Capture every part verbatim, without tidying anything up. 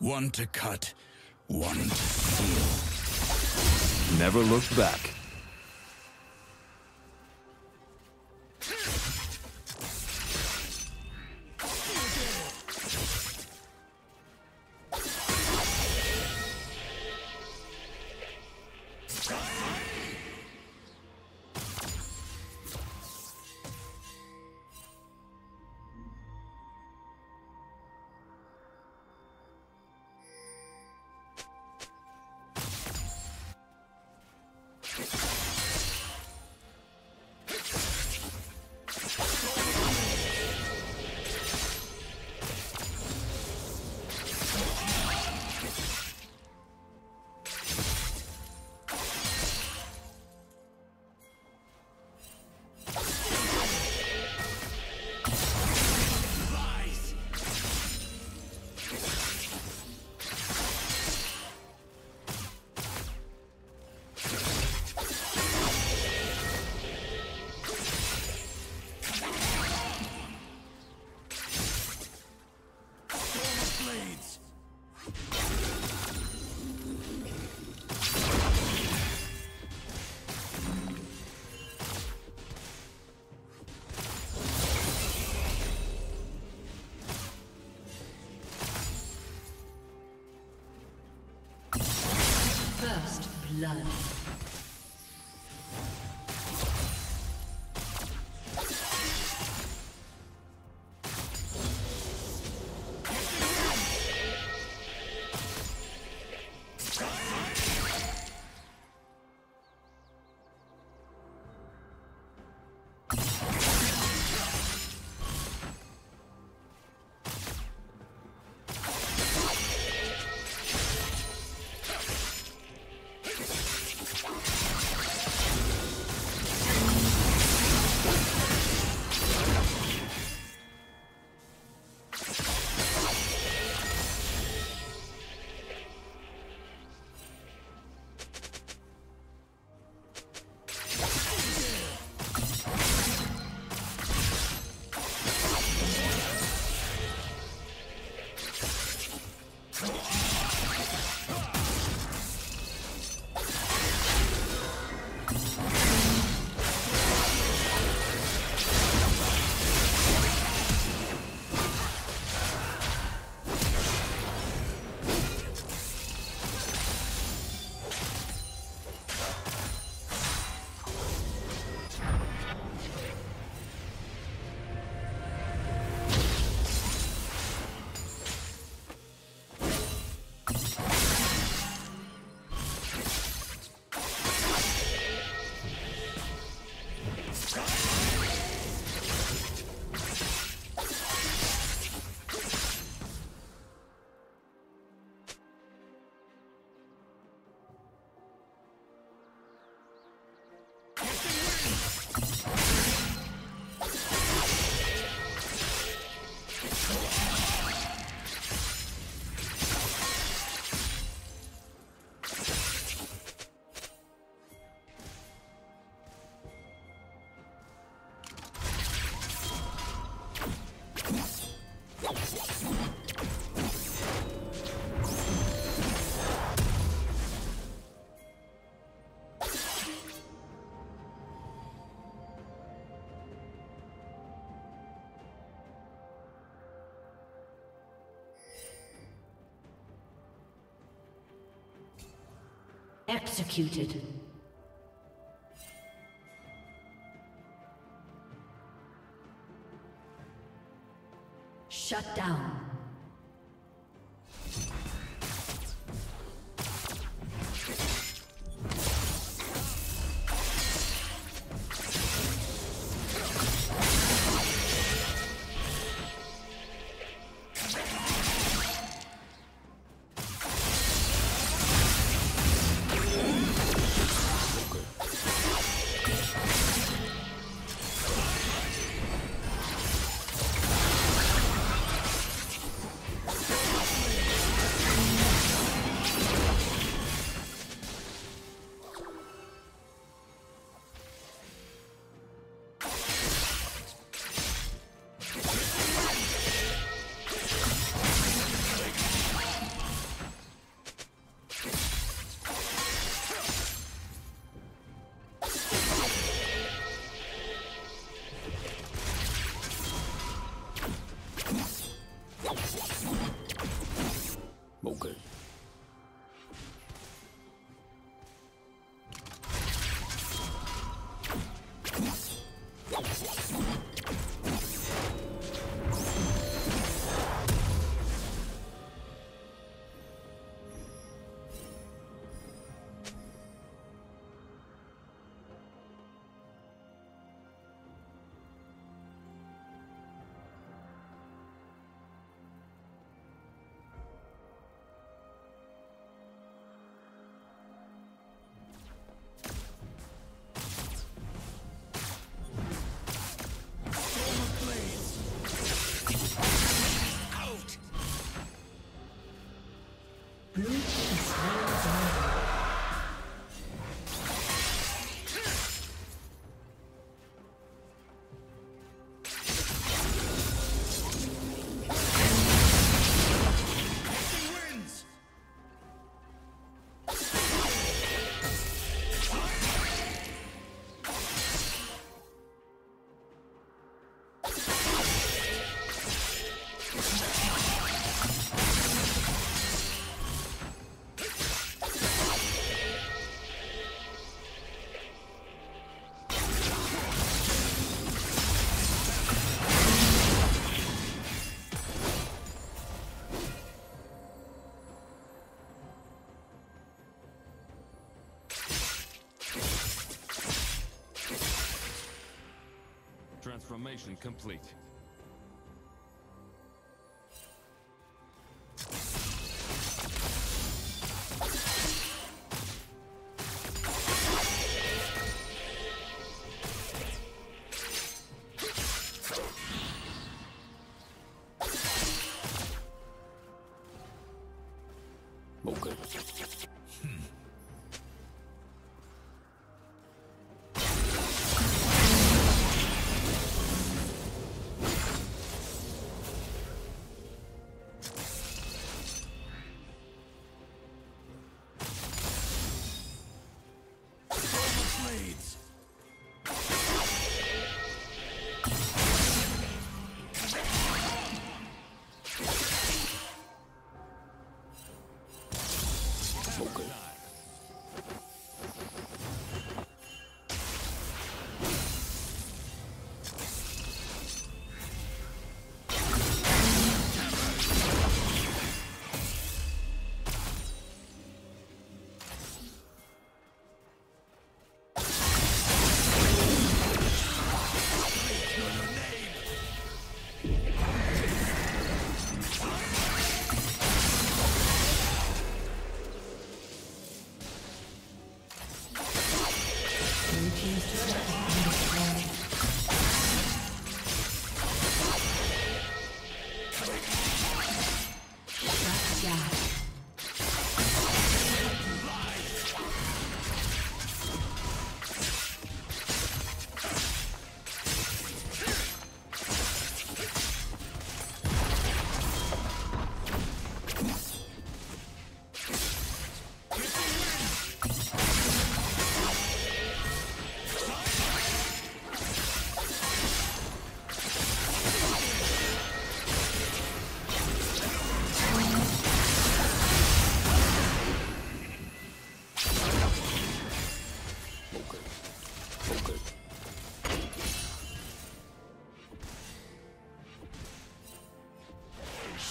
One to cut, one to seal. Never look back. First blood. Executed. Shut down. Transformation complete.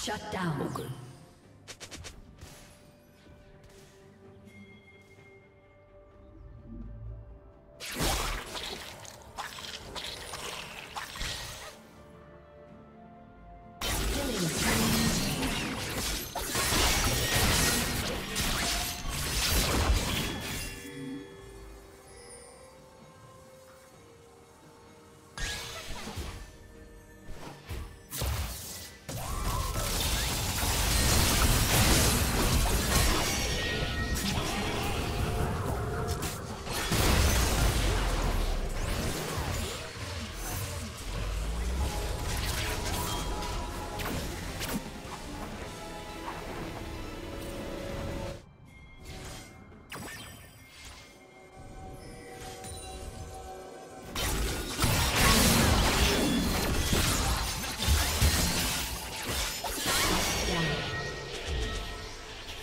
Shut down. Okay.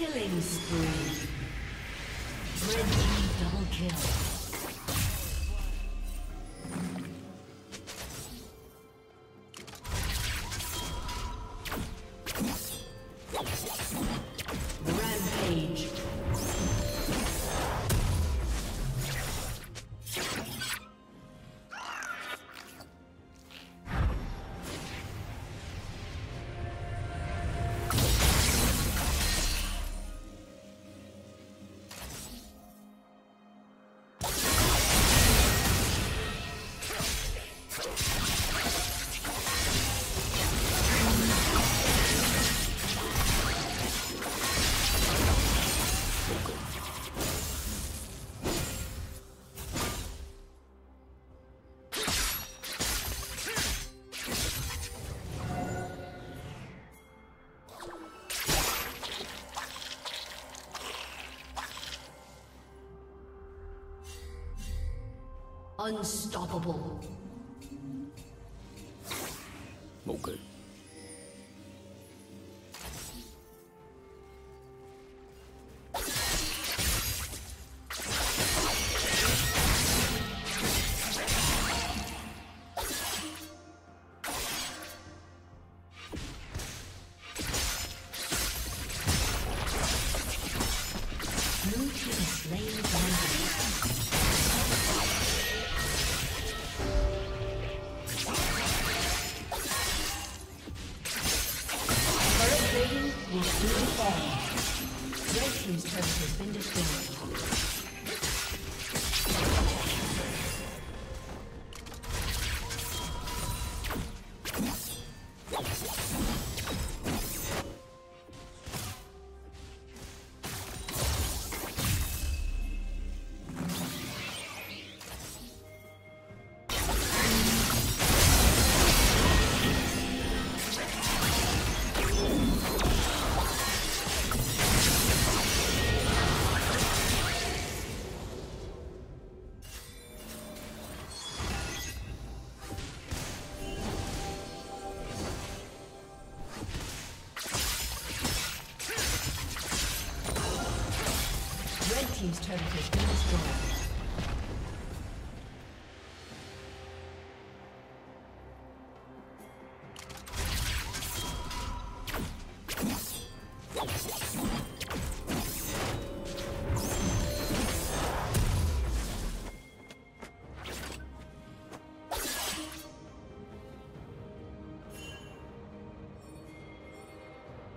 Killing spree. Red team double kill. Unstoppable. Okay. Slain. Red team's turret has been destroyed. Team's turret has been destroyed.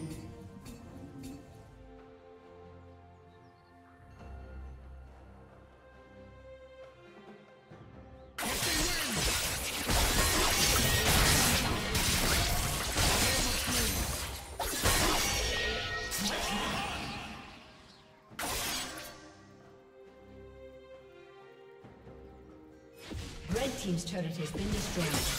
Team's turret has been destroyed.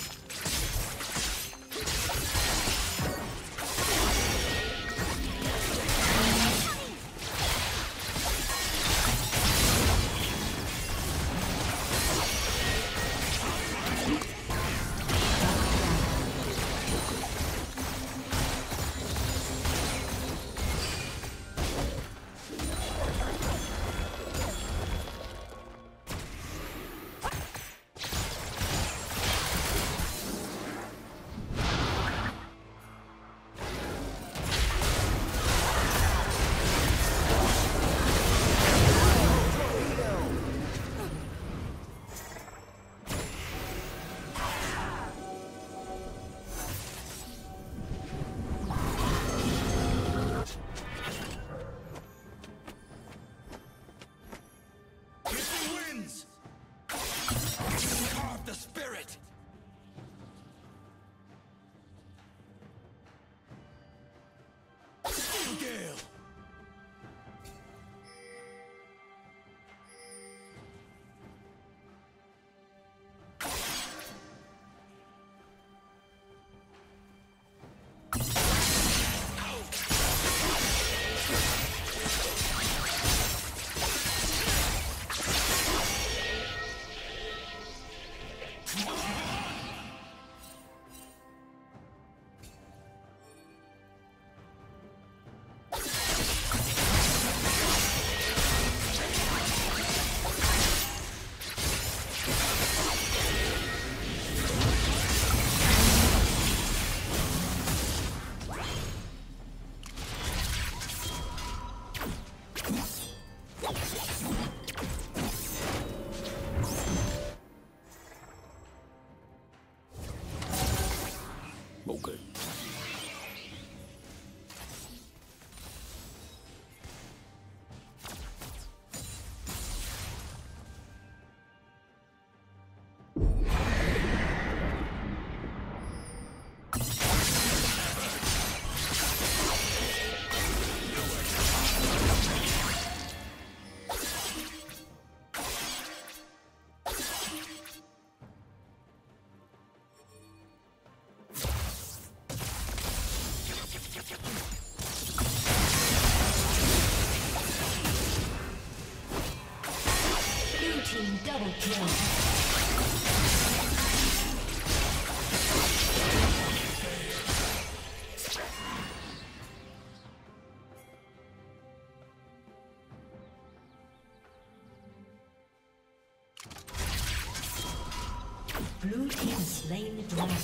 Blue team slain the dragon.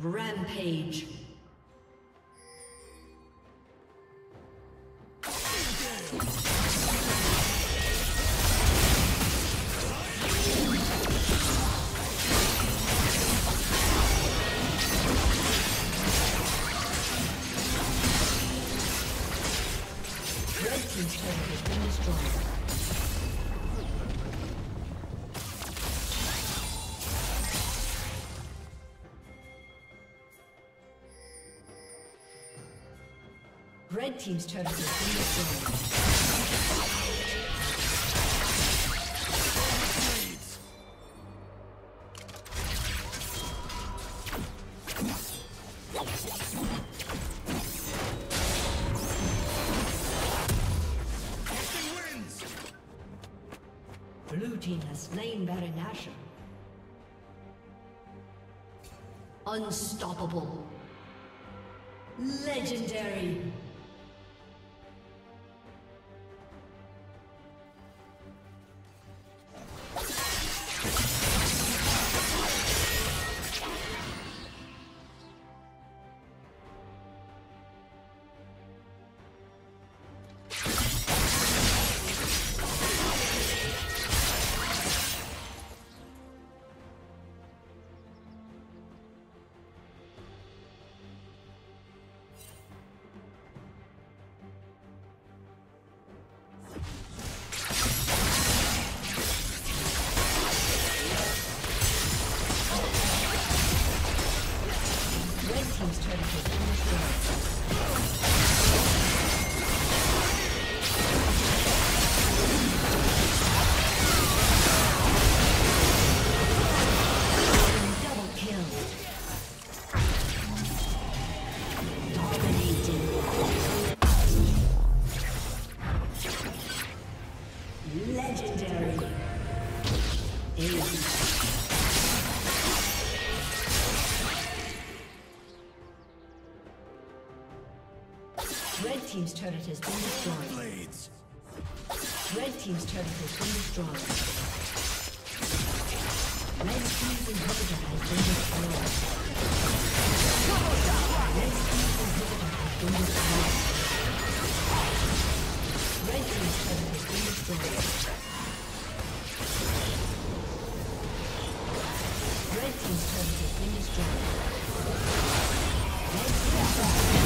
Rampage. Red team's turret has been destroyed. Blue team has slain Baron Nashor. Unstoppable. Legendary. Red team's turret has been destroyed. Blades. Red team's turret has been destroyed. Red team's inhibitor has been destroyed. Red team's inhibitor has been destroyed. Red team's turret has been destroyed. Red team's turret has been destroyed. Red team's turret has been destroyed.